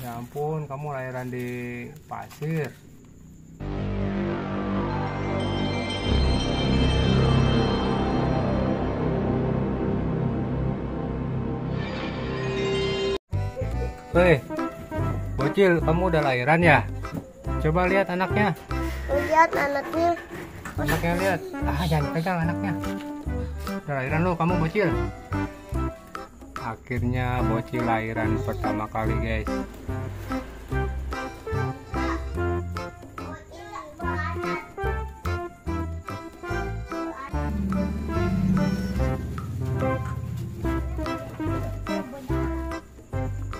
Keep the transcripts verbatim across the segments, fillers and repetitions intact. Ya ampun, kamu lahiran di pasir. Hei, bocil, kamu udah lahiran ya? Coba lihat anaknya. Lihat anaknya. Anaknya lihat. Ah, jangan pegang anaknya. Udah lahiran lo, kamu bocil. Akhirnya bocil lahiran pertama kali, guys.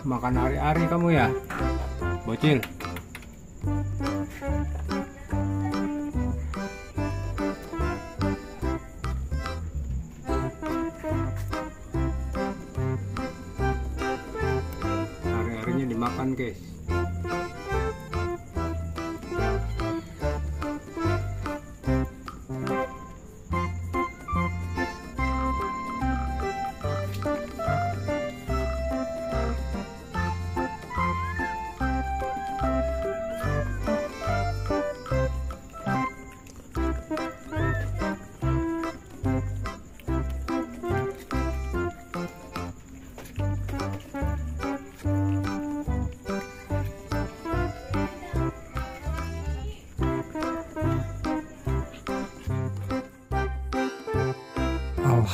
Makan hari-hari kamu ya, bocil. Hari-harinya dimakan, guys.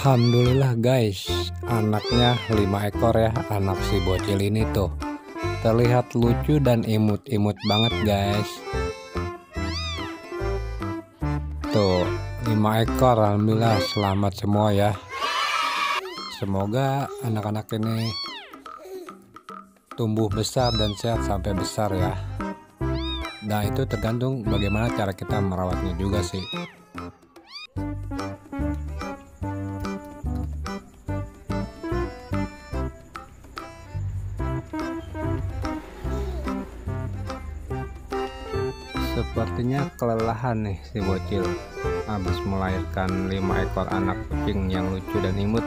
Alhamdulillah guys, anaknya lima ekor ya, anak si bocil ini tuh terlihat lucu dan imut-imut banget guys. Tuh lima ekor, alhamdulillah, selamat semua ya. Semoga anak-anak ini tumbuh besar dan sehat sampai besar ya. Nah itu tergantung bagaimana cara kita merawatnya juga sih. Sepertinya kelelahan nih si bocil habis melahirkan lima ekor anak kucing yang lucu dan imut.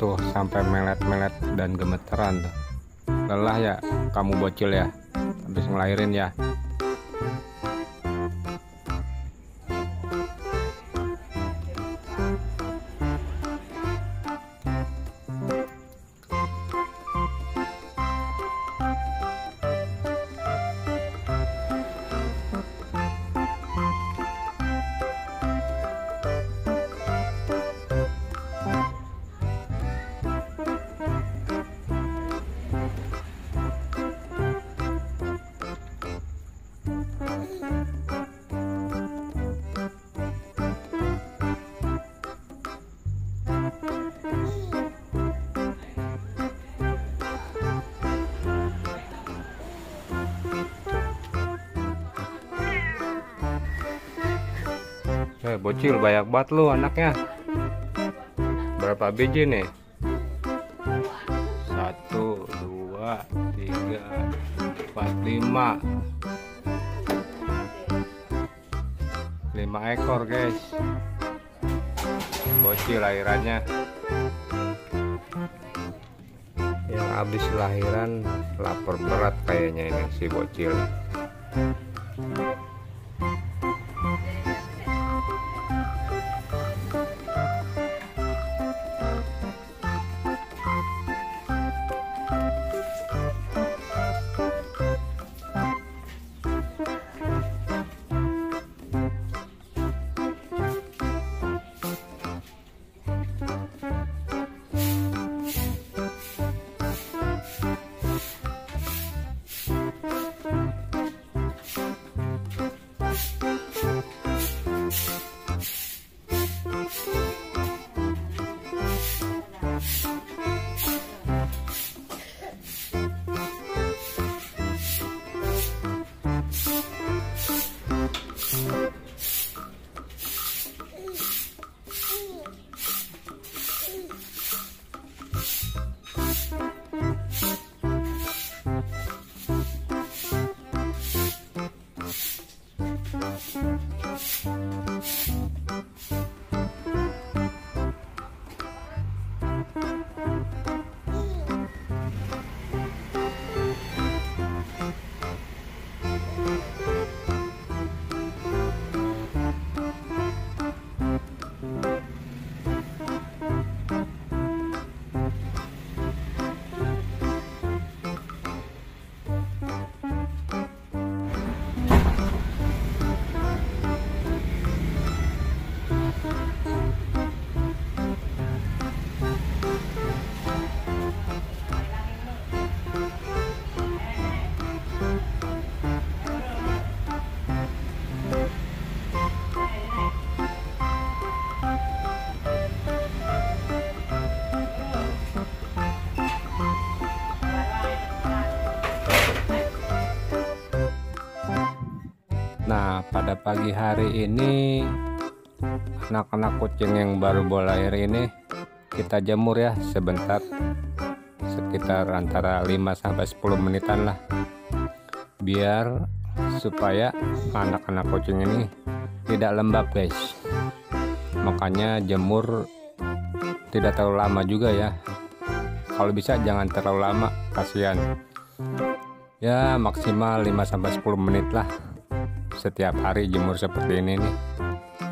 Tuh sampai melet-melet dan gemeteran tuh. Lelah ya kamu bocil ya, habis ngelahirin ya. Eh hey, bocil, banyak banget lu anaknya. Berapa biji nih? Satu, dua, tiga, empat, lima. Lima ekor guys. Bocil lahirannya. Yang habis lahiran lapar berat kayaknya ini si bocil. Thank you. Nah, pada pagi hari ini anak-anak kucing yang baru bolair ini kita jemur ya sebentar, sekitar antara lima sampai sepuluh menitan lah, biar supaya anak-anak kucing ini tidak lembab guys. Makanya jemur tidak terlalu lama juga ya, kalau bisa jangan terlalu lama, kasihan ya. Maksimal lima sampai sepuluh menit lah setiap hari jemur seperti ini nih,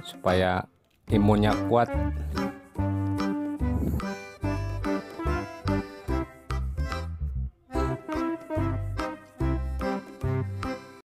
supaya imunnya kuat.